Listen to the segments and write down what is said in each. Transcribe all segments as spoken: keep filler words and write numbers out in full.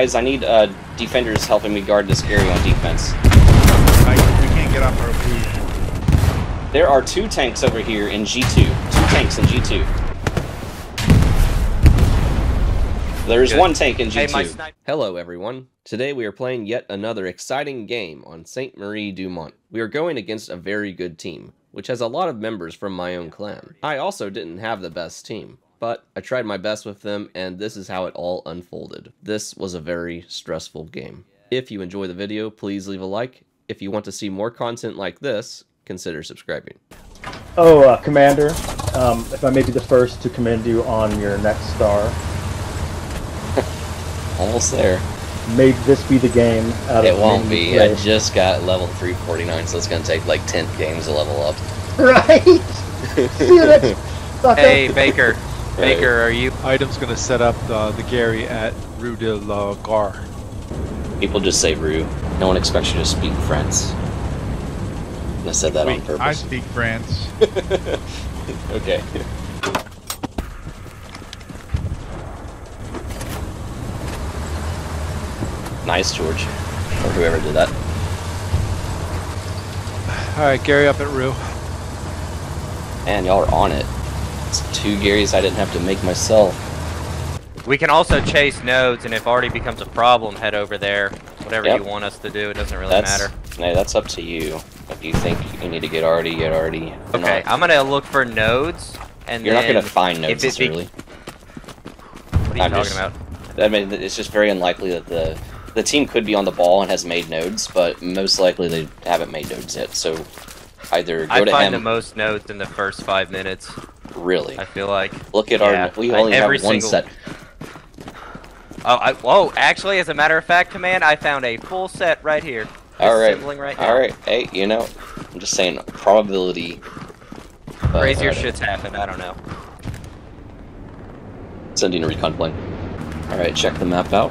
guys. I need uh, defenders helping me guard this area on defense. I, we can't get off our feet. There are two tanks over here in G two. Two tanks in G two. There is one tank in G two. Hey, hello, everyone. Today we are playing yet another exciting game on Saint Marie du Mont. We are going against a very good team, which has a lot of members from my own clan. I also didn't have the best team, but I tried my best with them, and this is how it all unfolded. This was a very stressful game. If you enjoy the video, please leave a like. If you want to see more content like this, consider subscribing. Oh, uh, Commander, um, if I may be the first to commend you on your next star. Almost there. May this be the game out of It won't be. Play. I just got level three forty-nine, so it's going to take like ten games to level up. Right? See you next time. Hey, Baker. Right. Baker, are you? Item's gonna set up the, the Gary at Rue de la Gare. People just say Rue. No one expects you to speak French. And I said that Wait, on purpose. I speak French. Okay. Nice, George. Or whoever did that. Alright, Gary up at Rue. Man, y'all are on it. Two Garys I didn't have to make myself. We can also chase nodes, and if Artie becomes a problem, head over there. Whatever yep. you want us to do, it doesn't really that's, matter. No, that's up to you. If you think you need to get Artie, get Artie. Okay, not, I'm gonna look for nodes, and you're then not gonna find nodes, it really. What are you I'm talking just, about? I mean, it's just very unlikely that the the team could be on the ball and has made nodes, but most likely they haven't made nodes yet. So either go I to find him, the most nodes in the first five minutes. Really? I feel like. Look at yeah, our. We only have one single... set. Oh, I, whoa! Actually, as a matter of fact, Command, I found a full set right here. All right. right All now. right. Hey, you know, I'm just saying probability. Raise your shit's happened. I don't know. Sending a recon plane. All right, check the map out.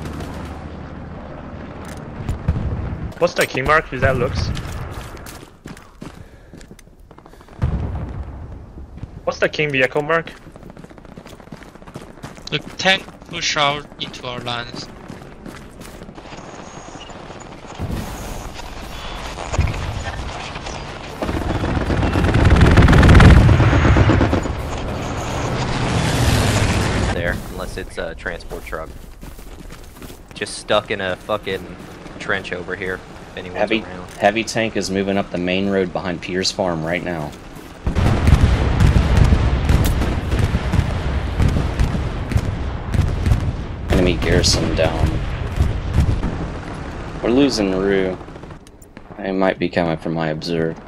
What's the key mark? Is that looks? What's the king vehicle mark? The tank push out into our lines. There, unless it's a transport truck. Just stuck in a fucking trench over here. Heavy, heavy tank is moving up the main road behind Peter's farm right now. Garrison down. We're losing Rue. I might be coming from my observe.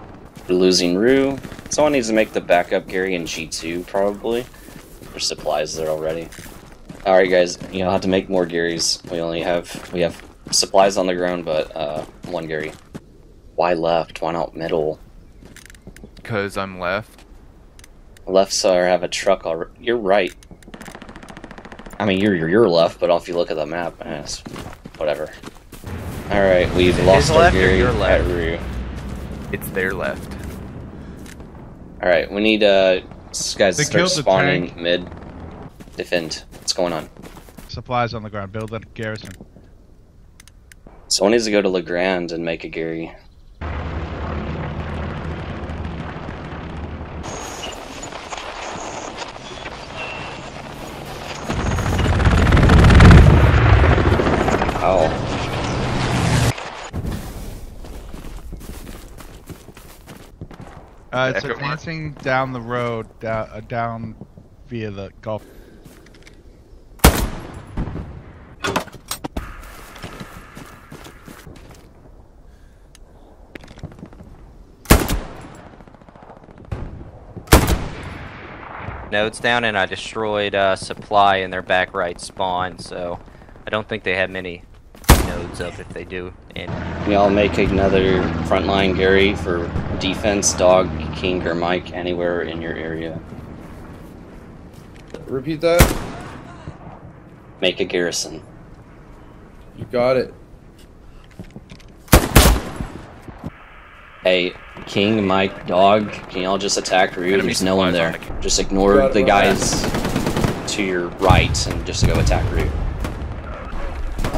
We're losing Rue. Someone needs to make the backup Gary in G two probably. There's supplies there already. All right, guys, you'll have to make more Garys. We only have we have supplies on the ground, but uh, one Gary. Why left? Why not middle? Cause I'm left. Lefts are have a truck already. You're right. I mean, you're, you're you're left, but if you look at the map, eh, it's whatever. All right, we've lost our Gary at Rue. It's their left. All right, we need uh guys to start spawning mid. Defend. What's going on? Supplies on the ground. Build that garrison. Someone needs to go to Légrand and make a Gary. Uh, it's advancing down the road, uh, down via the golf. Nodes down, and I destroyed uh, supply in their back right spawn, so I don't think they have many nodes up if they do. And we all make another frontline Gary for defense, dog, king, or Mike, anywhere in your area. Repeat that. Make a garrison. You got it. Hey, king, Mike, dog, can y'all just attack Rue? There's no one there. The just ignore the guys that. to your right and just go attack Rue.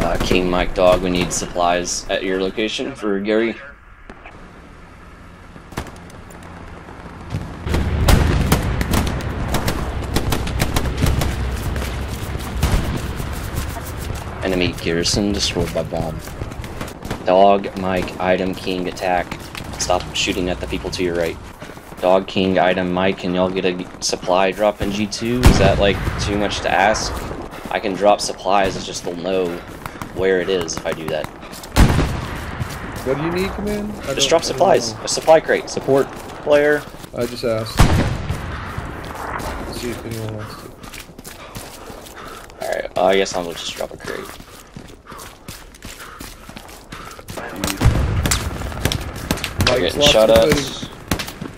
Uh, King Mike Dog, we need supplies at your location for Gary. Enemy garrison destroyed by bomb. Dog, Mike, Item, King, attack. Stop shooting at the people to your right. Dog, King, Item, Mike, can y'all get a supply drop in G two? Is that like too much to ask? I can drop supplies, it's just they'll know where it is if I do that. What do you need, Command? I just drop supplies. A supply crate. Support player. I just asked. Let's see if anyone wants to. Alright, uh, I guess I'll just drop a crate. We're getting shot up.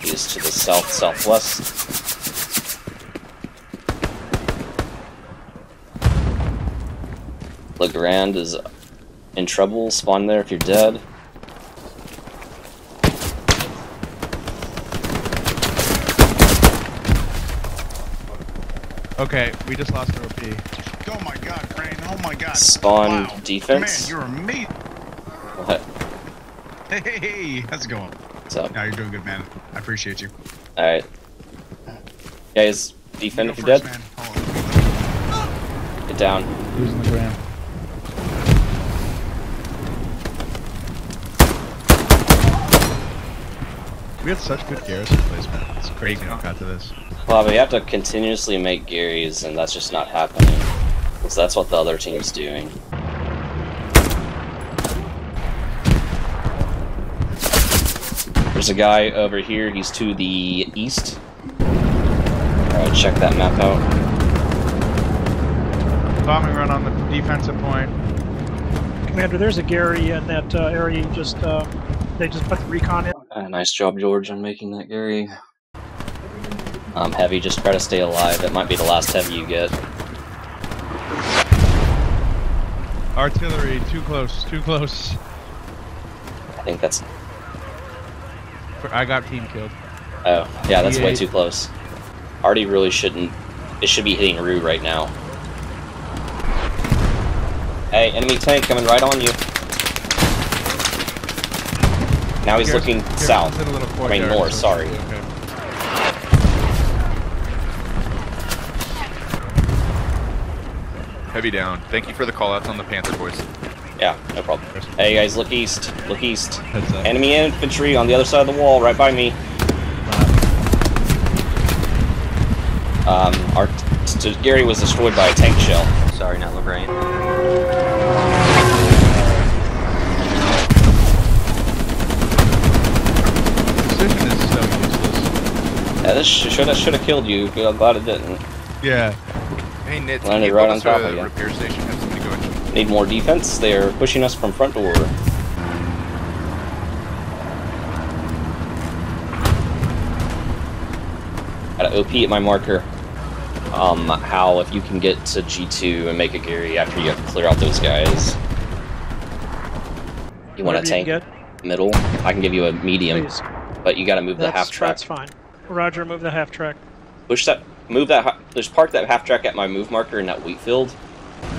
He's to the south, southwest. Légrand is in trouble. Spawn there if you're dead. Okay, we just lost an O P. Oh my god, Crane! Oh my god! Spawn wow. Defense. Man, you're amazing. What? Hey, how's it going? What's up? No, you're doing good, man. I appreciate you. All right, guys, defend you if you're first, dead. Oh. Get down. Losing the ground. We have such good garrison placement. It's crazy how we got to this. Well, we have to continuously make Garys, and that's just not happening. Because that's what the other team's doing. There's a guy over here. He's to the east. Alright, check that map out. Bombing run on the defensive point. Commander, there's a Gary in that uh, area. You just uh, they just put the recon in. Uh, nice job, George, on making that Gary. Um, heavy, just try to stay alive. That might be the last heavy you get. Artillery, too close, too close. I think that's... I got team killed. Oh, yeah, that's way too close. Artie really shouldn't... It should be hitting Rue right now. Hey, enemy tank coming right on you. Now he's looking south. I mean, north, sorry. Okay. Heavy down. Thank you for the call outs on the Panther boys. Yeah, no problem. Hey guys, look east. Look east. Enemy infantry on the other side of the wall, right by me. Um, our Gary was destroyed by a tank shell. Sorry, not Légrand. Yeah, this should have should have killed you, but I'm glad it didn't. Yeah. Hey, Nitz, right you on top of you. Repair station has somebody going. Need more defense? They are pushing us from front door. Got an O P at my marker. Um, Hal, if you can get to G two and make a Gary after you have to clear out those guys. You want a tank? Middle? I can give you a medium, please. But you got to move that's, the half track. That's fine. Roger, move the half track. Push that. Move that. There's park that half track at my move marker in that wheat field.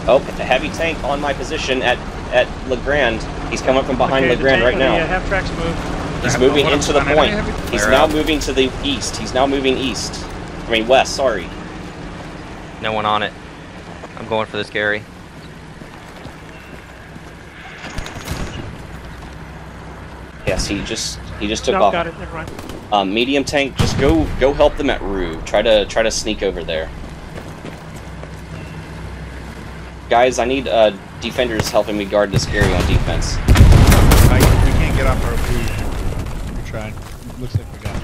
Oh, a heavy tank on my position at at Légrand. He's coming from behind okay, Légrand right now. Yeah, half track's moved. He's moving into the point. He's now moving to the east. He's now moving east. I mean west. Sorry. No one on it. I'm going for this Gary. Yes, he just he just took no, off. Got it. Never mind. Um, medium tank, just go go help them at Rue. Try to try to sneak over there. Guys, I need uh, defenders helping me guard this Gary on defense. I, we can't get off our feet. We're trying. Looks like we got.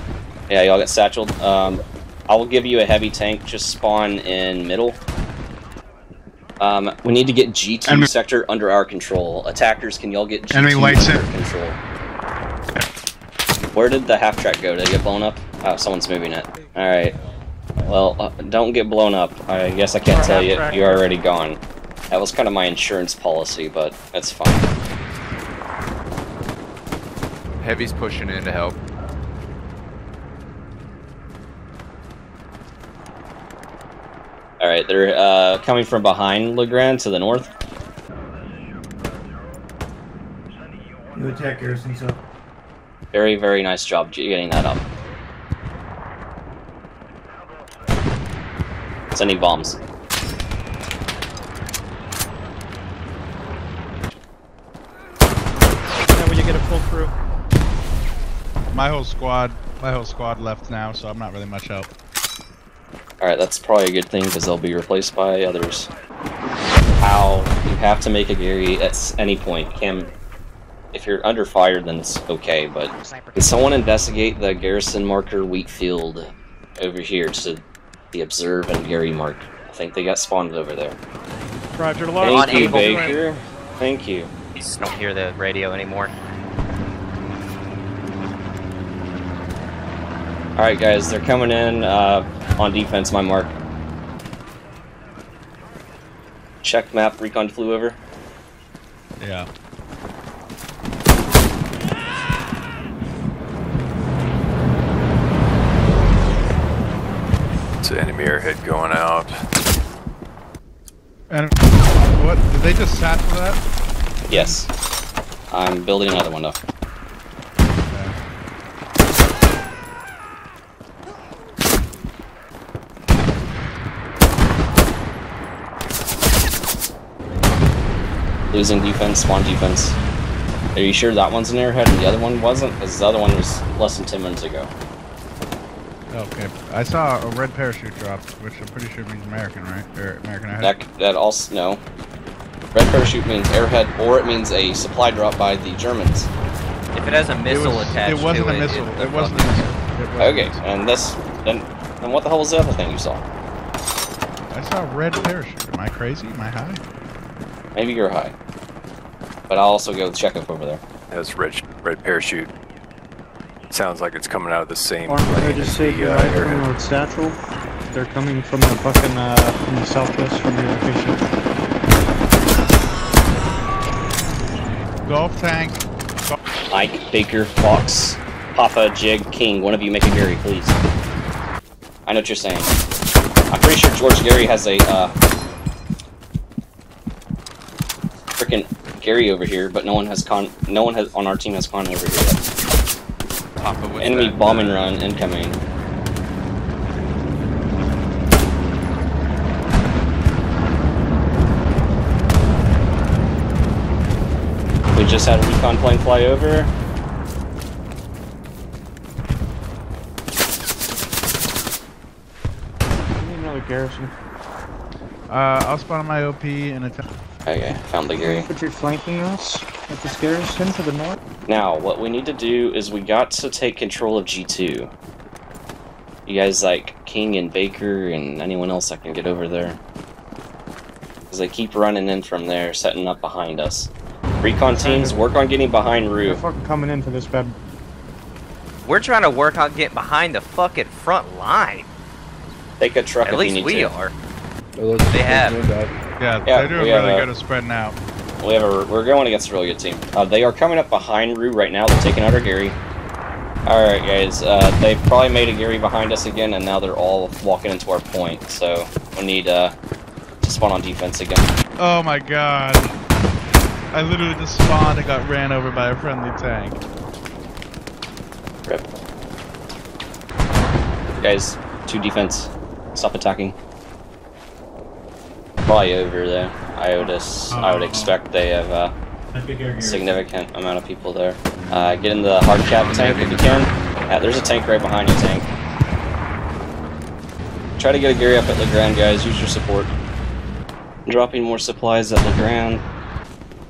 Yeah, y'all got satcheled. Um, I will give you a heavy tank. Just spawn in middle. Um, we need to get G two enemy sector under our control. Attackers, can y'all get G two enemy white under control? Where did the half track go? Did it get blown up? Oh, someone's moving it. Alright. Well, uh, don't get blown up. I guess I can't Our tell you. You're already gone. That was kind of my insurance policy, but that's fine. Heavy's pushing in to help. Alright, they're uh, coming from behind Légrand to the north. You attack garrisons up. Very, very nice job getting that up. Sending bombs. Now will you get a pull through? My whole squad, my whole squad left now, so I'm not really much help. All right, that's probably a good thing because they'll be replaced by others. Ow! You have to make a Gary at any point, Cam. If you're under fire, then it's okay, but... Can someone investigate the garrison marker wheat field over here to the observe and Gary mark? I think they got spawned over there. Roger, Lord. Thank you, Baker. Thank you. I just don't hear the radio anymore. Alright guys, they're coming in uh, on defense, my mark. Check map, recon flew over. Yeah. Enemy airhead going out. And what? Did they just sat for that? Yes. I'm building another one up. Okay. Losing defense, spawn defense. Are you sure that one's an airhead and the other one wasn't? Because the other one was less than ten minutes ago. Okay, I saw a red parachute drop, which I'm pretty sure means American, right? Or American airhead? That, that also, no. Red parachute means airhead, or it means a supply drop by the Germans. If it has a missile it was, attached it wasn't to a it, missile. It, it, it wasn't a missile. It wasn't okay, a missile. And this, then, then what the hell was the other thing you saw? I saw a red parachute. Am I crazy? Am I high? Maybe you're high. But I'll also go check up over there. That's red, red parachute. Sounds like it's coming out of the same plane. I just see the, uh, airhead. Satchel. They're coming from the fucking uh, from the southwest from your location. Golf tank. Golf. Mike, Baker, Fox, Papa, Jig, King. One of you make a Gary, please. I know what you're saying. I'm pretty sure George Gary has a uh, freaking Gary over here, but no one has con. No one has on our team has con over here yet. Enemy that, bombing uh, run incoming. We just had a recon plane fly over. I need another garrison. Uh, I'll spawn my O P and attack. Okay, found the Gary. But you're flanking us at this garrison to the north. Now, what we need to do is we got to take control of G two. You guys like King and Baker and anyone else that can get over there. Because they keep running in from there, setting up behind us. Recon teams, work on getting behind Rue. They're fucking coming into this bed. We're trying to work on getting behind the fucking front line. Take a truck at if least you need we to. Are. They have. Yeah, yeah, they're doing really good at spreading out. We have a, we're going against a really good team. Uh, they are coming up behind Rue right now. They're taking out our Gary. Alright, guys. Uh, they probably made a Gary behind us again, and now they're all walking into our point. So we need uh, to spawn on defense again. Oh my god. I literally just spawned and got ran over by a friendly tank. Rip. Guys, two defense. Stop attacking. Probably over there. I would, oh, I would expect they have uh, a significant amount of people there. Uh, get in the hard cap tank if you can. Yeah, there's a tank right behind you, tank. Try to get a Gary up at Légrand, guys. Use your support. Dropping more supplies at Légrand.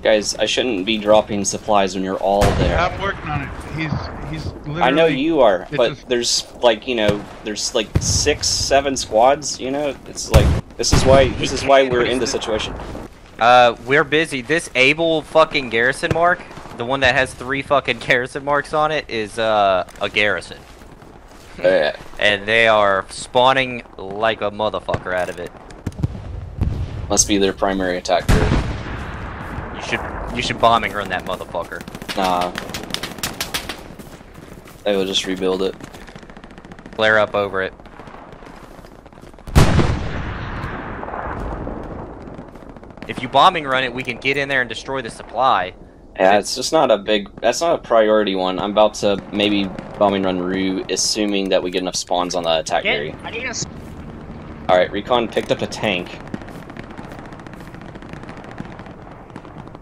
Guys, I shouldn't be dropping supplies when you're all there. I'm working on it. He's, he's literally... I know you are, but just... there's like, you know, there's like six, seven squads, you know? It's like... This is why this is why we're in this situation. Uh, we're busy. This able fucking garrison mark, the one that has three fucking garrison marks on it, is uh a garrison. Yeah. And they are spawning like a motherfucker out of it. Must be their primary attack group. You should you should bombing run that motherfucker. Nah. They will just rebuild it. Flare up over it. If you bombing run it, we can get in there and destroy the supply. Yeah, it's just not a big, that's not a priority one. I'm about to maybe bombing run Rue, assuming that we get enough spawns on the attack area. Alright, Recon picked up a tank.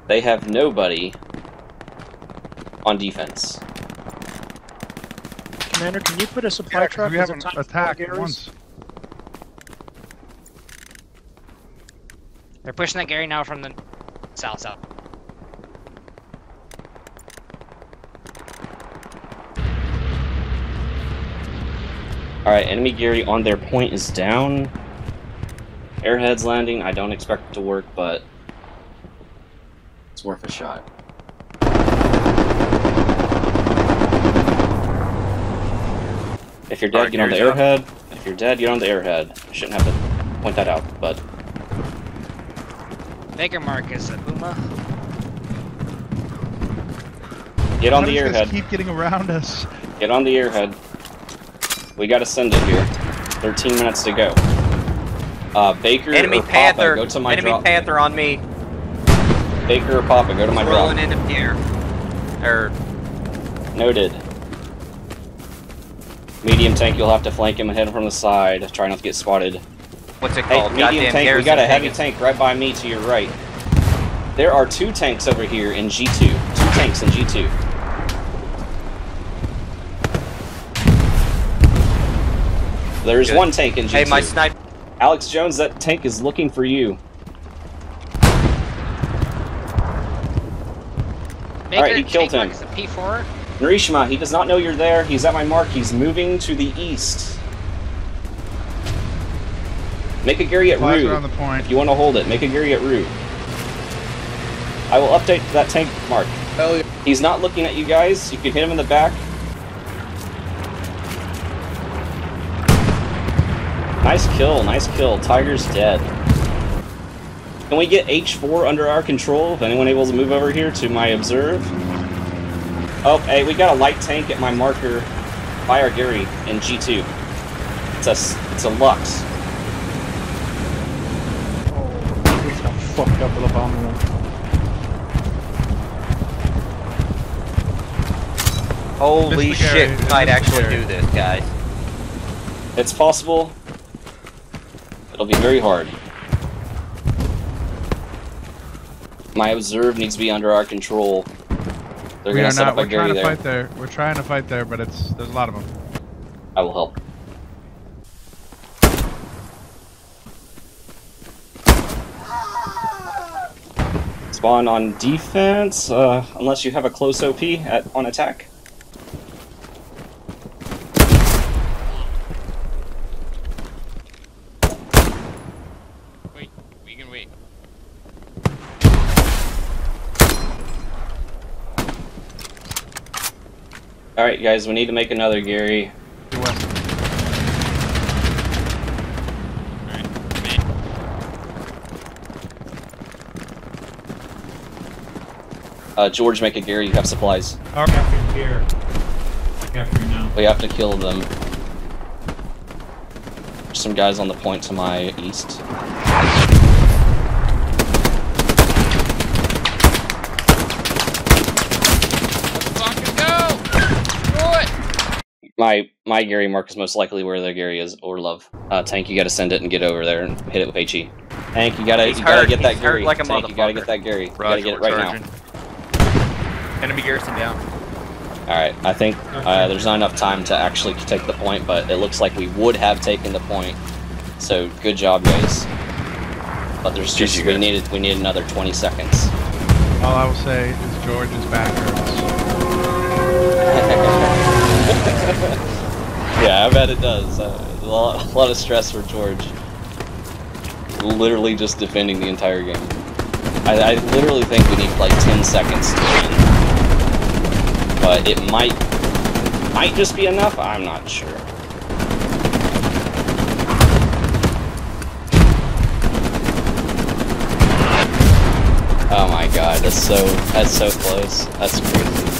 They have nobody on defense. Commander, can you put a supply yeah, truck? We haven't attacked once. They're pushing that Gary now from the south south. Alright, enemy Gary on their point is down. Airheads landing, I don't expect it to work, but it's worth a shot. If you're dead, right, get on the airhead. Up. If you're dead, get on the airhead. I shouldn't have to point that out, but... Baker Mark is a Puma. Get on the airhead. Keep getting around us. Get on the airhead. We gotta send it here. Thirteen minutes to go. Uh, Baker Enemy or Panther. Papa, go to my Enemy drop. Panther on me. Baker or Papa, go to my Rolling drop. Rolling into here. Er. Noted. Medium tank, you'll have to flank him and hit him from the side. Try not to get spotted. What's it called? Hey, medium tank, we got a heavy tank right by me to your right. There are two tanks over here in G two. Two tanks in G two. There's Good. one tank in G two. Hey, my sniper. Alex Jones, that tank is looking for you. Alright, he killed him. P four. Narishma, he does not know you're there. He's at my mark. He's moving to the east. Make a Gary at Rue. If you want to hold it, make a Gary at Rue. I will update that tank mark. Hell yeah. He's not looking at you guys. You can hit him in the back. Nice kill, nice kill. Tiger's dead. Can we get H four under our control? If anyone able to move over here to my observe. Oh, hey, we got a light tank at my marker by our Gary in G two. It's a, it's a Lux. Oh, we got fucked up with a bomb room. Holy shit, we might actually do this, guys. It's possible. It'll be very hard. My observe needs to be under our control. They're we gonna set not, up a we're Gary trying to there. Fight there. We're trying to fight there, but it's there's a lot of them. I will help. Spawn on defense, uh, unless you have a close O P at on attack. Alright guys, we need to make another Gary. All right, uh, George, make a Gary, you have supplies. Alright, after here. After now. We have to kill them. There's some guys on the point to my east. My my Gary mark is most likely where their Gary is, or Love. Uh, tank, you gotta send it and get over there and hit it with H E. Tank, you gotta, you gotta get that Gary. Like tank, you gotta get that Gary. You gotta get it right charging. now. Enemy garrison down. Alright, I think uh, there's not enough time to actually take the point, but it looks like we would have taken the point. So, good job, guys. But there's just, we needed, we need another twenty seconds. All I will say is George is backwards. Yeah, I bet it does. Uh, a, lot, a lot of stress for George. Literally just defending the entire game. I, I literally think we need like ten seconds to win. But it might might just be enough, I'm not sure. Oh my god, that's so that's so close. That's crazy.